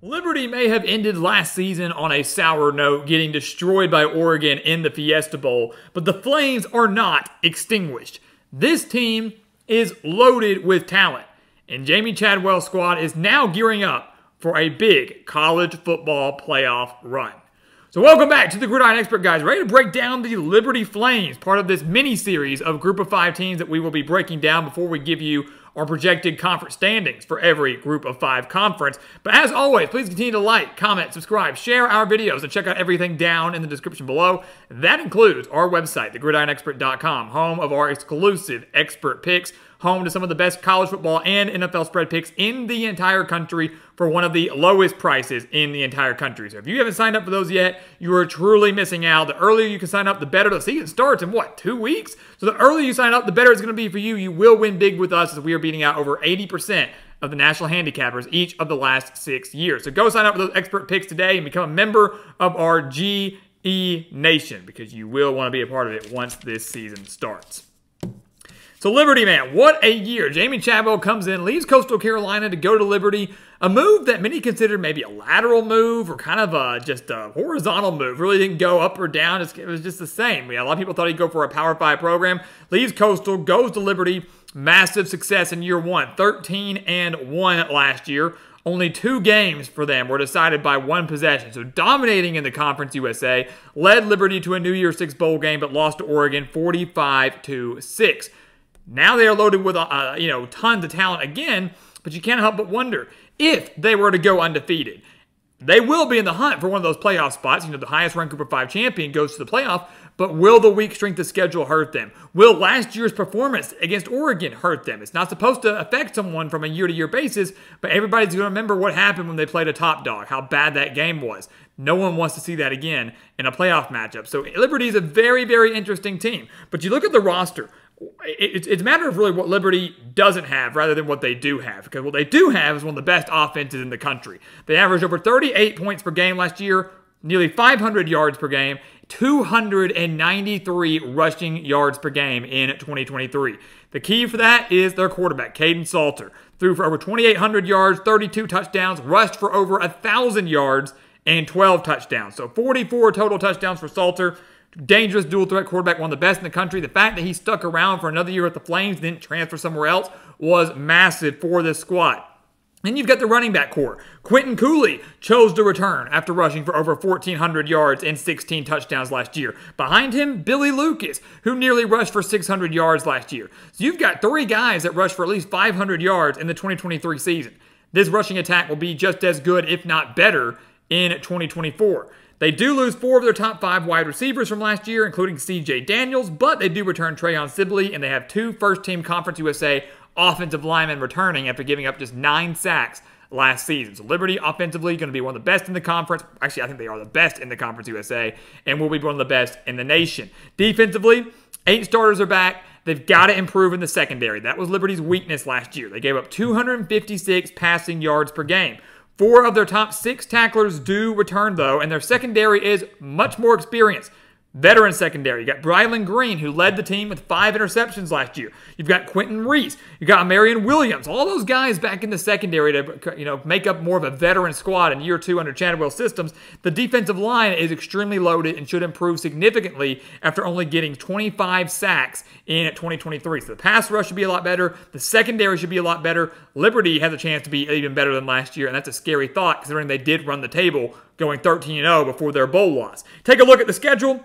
Liberty may have ended last season on a sour note, getting destroyed by Oregon in the Fiesta Bowl, but the flames are not extinguished. This team is loaded with talent, and Jamie Chadwell's squad is now gearing up for a big college football playoff run. So welcome back to the Gridiron Expert, guys. Ready to break down the Liberty Flames, part of this mini-series of Group of 5 teams that we will be breaking down before we give you our projected conference standings for every Group of 5 conference. But as always, please continue to like, comment, subscribe, share our videos, and check out everything down in the description below. That includes our website, thegridironexpert.com, home of our exclusive expert picks, home to some of the best college football and NFL spread picks in the entire country for one of the lowest prices in the entire country. So if you haven't signed up for those yet, you are truly missing out. The earlier you can sign up, the better. The season starts in, what, 2 weeks? So the earlier you sign up, the better it's going to be for you. You will win big with us as we are beating out over 80% of the national handicappers each of the last 6 years. So go sign up for those expert picks today and become a member of our GE Nation, because you will want to be a part of it once this season starts. So Liberty, man, what a year. Jamie Chadwell comes in, leaves Coastal Carolina to go to Liberty, a move that many considered maybe a lateral move or kind of just a horizontal move. Really didn't go up or down. It was just the same. We had a lot of people thought he'd go for a Power 5 program. Leaves Coastal, goes to Liberty. Massive success in year one, 13-1 last year. Only 2 games for them were decided by 1 possession. So dominating in the Conference USA, led Liberty to a New Year's Six bowl game but lost to Oregon 45-6. Now they are loaded with tons of talent again, but you can't help but wonder if they were to go undefeated. They will be in the hunt for one of those playoff spots. You know, the highest-ranked Group of 5 champion goes to the playoff, but will the weak strength of schedule hurt them? Will last year's performance against Oregon hurt them? It's not supposed to affect someone from a year-to-year basis, but everybody's going to remember what happened when they played a top dog, how bad that game was. No one wants to see that again in a playoff matchup. So Liberty is a very, very interesting team. But you look at the roster. It's a matter of really what Liberty doesn't have rather than what they do have, because what they do have is one of the best offenses in the country. They averaged over 38 points per game last year, nearly 500 yards per game, 293 rushing yards per game in 2023. The key for that is their quarterback, Caden Salter. Threw for over 2,800 yards, 32 touchdowns, rushed for over 1,000 yards, and 12 touchdowns. So 44 total touchdowns for Salter. Dangerous dual-threat quarterback, one of the best in the country. The fact that he stuck around for another year at the Flames, didn't transfer somewhere else, was massive for this squad. Then you've got the running back core. Quentin Cooley chose to return after rushing for over 1,400 yards and 16 touchdowns last year. Behind him, Billy Lucas, who nearly rushed for 600 yards last year. So you've got 3 guys that rushed for at least 500 yards in the 2023 season. This rushing attack will be just as good, if not better, in 2024. They do lose 4 of their top 5 wide receivers from last year, including C.J. Daniels, but they do return Treyon Sibley, and they have 2 first-team Conference USA offensive linemen returning after giving up just 9 sacks last season. So Liberty, offensively, going to be one of the best in the conference. Actually, I think they are the best in the Conference USA, and will be one of the best in the nation. Defensively, 8 starters are back. They've got to improve in the secondary. That was Liberty's weakness last year. They gave up 256 passing yards per game. 4 of their top 6 tacklers do return, though, and their secondary is much more experienced. Veteran secondary. You've got Brylon Green, who led the team with 5 interceptions last year. You've got Quentin Reese. You've got Marion Williams. All those guys back in the secondary to make up more of a veteran squad in year 2 under Chadwell's systems. The defensive line is extremely loaded and should improve significantly after only getting 25 sacks in 2023. So the pass rush should be a lot better. The secondary should be a lot better. Liberty has a chance to be even better than last year, and that's a scary thought considering they did run the table going 13-0 before their bowl loss. Take a look at the schedule.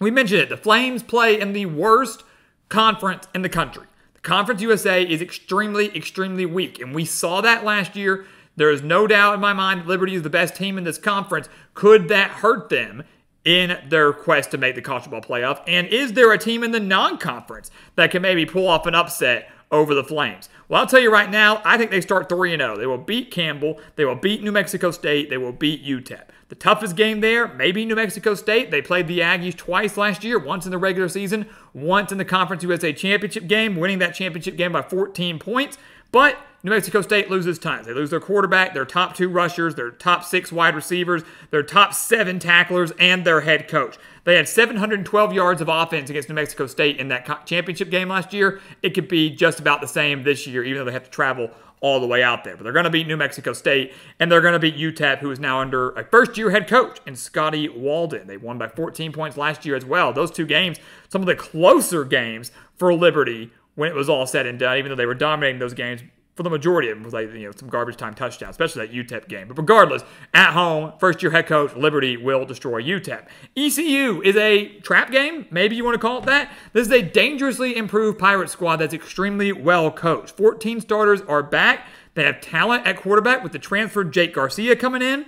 We mentioned it. The Flames play in the worst conference in the country. The Conference USA is extremely, extremely weak, and we saw that last year. There is no doubt in my mind that Liberty is the best team in this conference. Could that hurt them in their quest to make the college football playoff? And is there a team in the non-conference that can maybe pull off an upset over the Flames? Well, I'll tell you right now, I think they start 3-0. They will beat Campbell. They will beat New Mexico State. They will beat UTEP. The toughest game there, maybe New Mexico State. They played the Aggies twice last year, once in the regular season, once in the Conference USA Championship game, winning that championship game by 14 points. But New Mexico State loses tons. They lose their quarterback, their top two rushers, their top six wide receivers, their top seven tacklers, and their head coach. They had 712 yards of offense against New Mexico State in that championship game last year. It could be just about the same this year, even though they have to travel all the way out there. But they're going to beat New Mexico State, and they're going to beat UTEP, who is now under a first-year head coach, and Scotty Walden. They won by 14 points last year as well. Those two games, some of the closer games for Liberty when it was all said and done, even though they were dominating those games for the majority of them, with, like, some garbage time touchdowns, especially that UTEP game. But regardless, at home, first-year head coach, Liberty will destroy UTEP. ECU is a trap game, maybe you want to call it that. This is a dangerously improved Pirate squad that's extremely well coached. 14 starters are back. They have talent at quarterback with the transfer Jake Garcia coming in.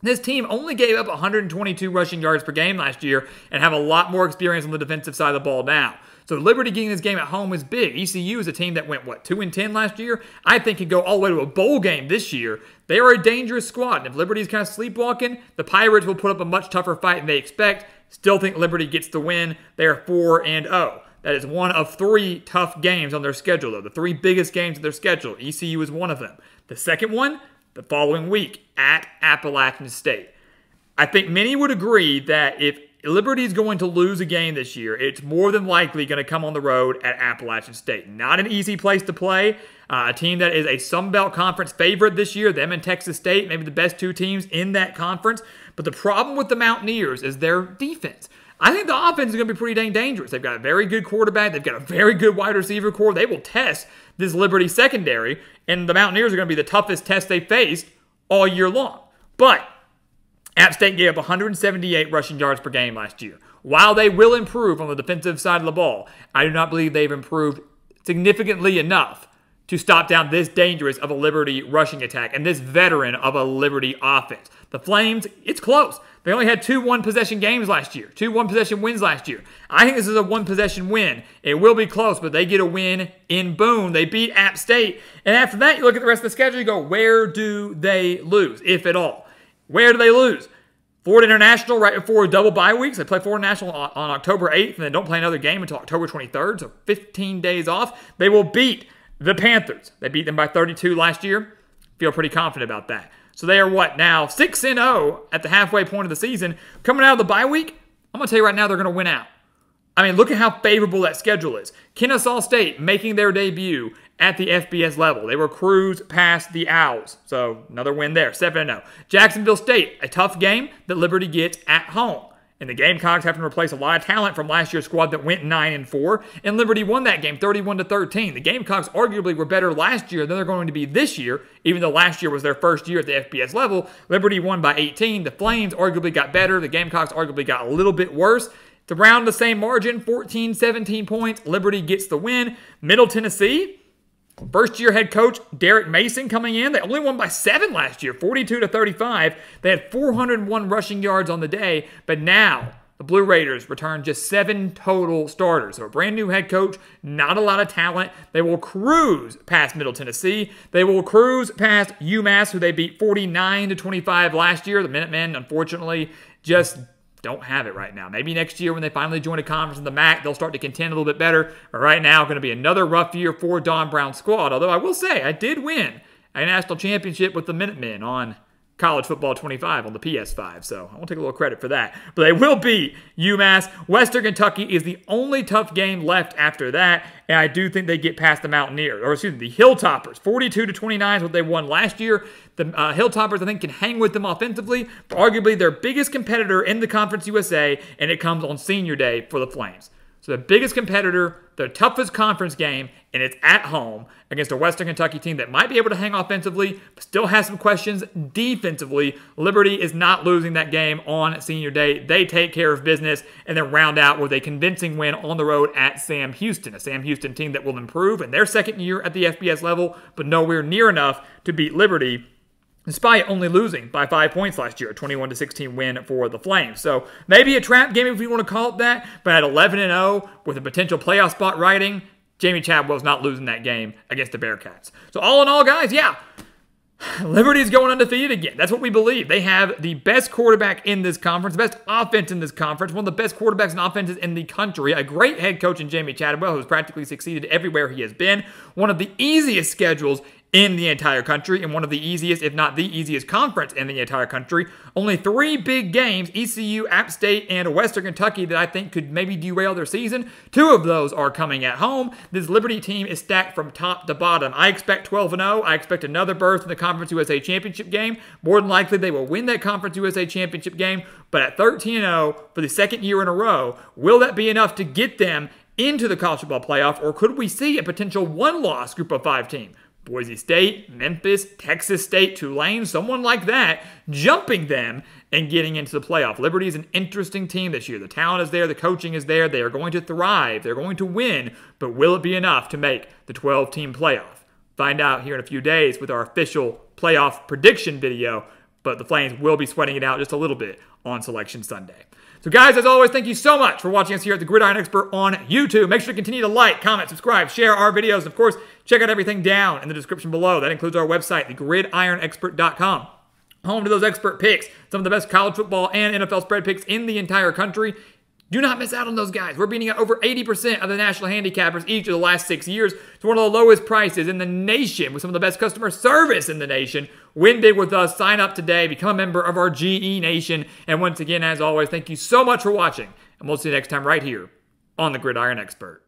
This team only gave up 122 rushing yards per game last year and have a lot more experience on the defensive side of the ball now. So Liberty getting this game at home is big. ECU is a team that went, 2-10 last year? I think could go all the way to a bowl game this year. They are a dangerous squad, and if Liberty's kind of sleepwalking, the Pirates will put up a much tougher fight than they expect. Still think Liberty gets the win. They are 4-0. That is one of three tough games on their schedule, though. The three biggest games of their schedule. ECU is one of them. The second one, the following week, at Appalachian State. I think many would agree that if Liberty is going to lose a game this year, it's more than likely going to come on the road at Appalachian State. Not an easy place to play. A team that is a Sun Belt Conference favorite this year, them and Texas State, maybe the best two teams in that conference. But the problem with the Mountaineers is their defense. I think the offense is going to be pretty dang dangerous. They've got a very good quarterback. They've got a very good wide receiver core. They will test this Liberty secondary, and the Mountaineers are going to be the toughest test they faced all year long. But App State gave up 178 rushing yards per game last year. While they will improve on the defensive side of the ball, I do not believe they've improved significantly enough to stop down this dangerous of a Liberty rushing attack and this veteran of a Liberty offense. The Flames, it's close. They only had two one-possession games last year, two one-possession wins last year. I think this is a one-possession win. It will be close, but they get a win in Boone. They beat App State. And after that, you look at the rest of the schedule, you go, where do they lose, if at all? Where do they lose? Ford International right before a double bye week. So they play Ford International on October 8th, and then don't play another game until October 23rd, so 15 days off. They will beat the Panthers. They beat them by 32 last year. Feel pretty confident about that. So they are now 6-0 at the halfway point of the season. Coming out of the bye week, I'm going to tell you right now they're going to win out. I mean, look at how favorable that schedule is. Kennesaw State making their debut at the FBS level. They were cruised past the Owls. So another win there, 7-0. Jacksonville State, a tough game that Liberty gets at home. And the Gamecocks have to replace a lot of talent from last year's squad that went 9-4. And Liberty won that game 31-13. The Gamecocks arguably were better last year than they're going to be this year, even though last year was their first year at the FBS level. Liberty won by 18. The Flames arguably got better. The Gamecocks arguably got a little bit worse. It's around the same margin, 14, 17 points. Liberty gets the win. Middle Tennessee, first-year head coach Derek Mason coming in. They only won by 7 last year, 42-35. They had 401 rushing yards on the day, but now the Blue Raiders return just 7 total starters. So a brand-new head coach, not a lot of talent. They will cruise past Middle Tennessee. They will cruise past UMass, who they beat 49-25 last year. The Minutemen, unfortunately, just don't have it right now. Maybe next year when they finally join a conference in the MAC, they'll start to contend a little bit better. But right now, going to be another rough year for Don Brown's squad. Although I will say, I did win a national championship with the Minutemen on College Football 25 on the PS5. So I won't take a little credit for that. But they will beat UMass. Western Kentucky is the only tough game left after that. And I do think they get past the Mountaineers, or excuse me, the Hilltoppers. 42-29 is what they won last year. The Hilltoppers, I think, can hang with them offensively. Arguably their biggest competitor in the Conference USA, and it comes on Senior Day for the Flames. So the biggest competitor, their toughest conference game, and it's at home against a Western Kentucky team that might be able to hang offensively, but still has some questions defensively. Liberty is not losing that game on Senior Day. They take care of business and then round out with a convincing win on the road at Sam Houston, a Sam Houston team that will improve in their second year at the FBS level, but nowhere near enough to beat Liberty, despite only losing by 5 points last year, a 21-16 win for the Flames. So maybe a trap game if you want to call it that, but at 11-0 with a potential playoff spot riding, Jamie Chadwell's not losing that game against the Bearcats. So all in all, guys, yeah, Liberty's going undefeated again. That's what we believe. They have the best quarterback in this conference, the best offense in this conference, one of the best quarterbacks and offenses in the country, a great head coach in Jamie Chadwell, who's practically succeeded everywhere he has been, one of the easiest schedules in the entire country and one of the easiest, if not the easiest, conference in the entire country. Only three big games, ECU, App State, and Western Kentucky, that I think could maybe derail their season. Two of those are coming at home. This Liberty team is stacked from top to bottom. I expect 12-0. I expect another berth in the Conference USA Championship game. More than likely, they will win that Conference USA Championship game, but at 13-0 for the second year in a row, will that be enough to get them into the college football playoff, or could we see a potential one-loss Group of Five team? Boise State, Memphis, Texas State, Tulane, someone like that, jumping them and getting into the playoff. Liberty is an interesting team this year. The talent is there. The coaching is there. They are going to thrive. They're going to win, but will it be enough to make the 12-team playoff? Find out here in a few days with our official playoff prediction video, but the Flames will be sweating it out just a little bit on Selection Sunday. So guys, as always, thank you so much for watching us here at The Gridiron Expert on YouTube. Make sure to continue to like, comment, subscribe, share our videos. Of course, check out everything down in the description below. That includes our website, thegridironexpert.com. Home to those expert picks, some of the best college football and NFL spread picks in the entire country. Do not miss out on those guys. We're beating out over 80% of the national handicappers each of the last 6 years. It's one of the lowest prices in the nation with some of the best customer service in the nation. Win big with us. Sign up today. Become a member of our GE Nation. And once again, as always, thank you so much for watching. And we'll see you next time right here on The Gridiron Expert.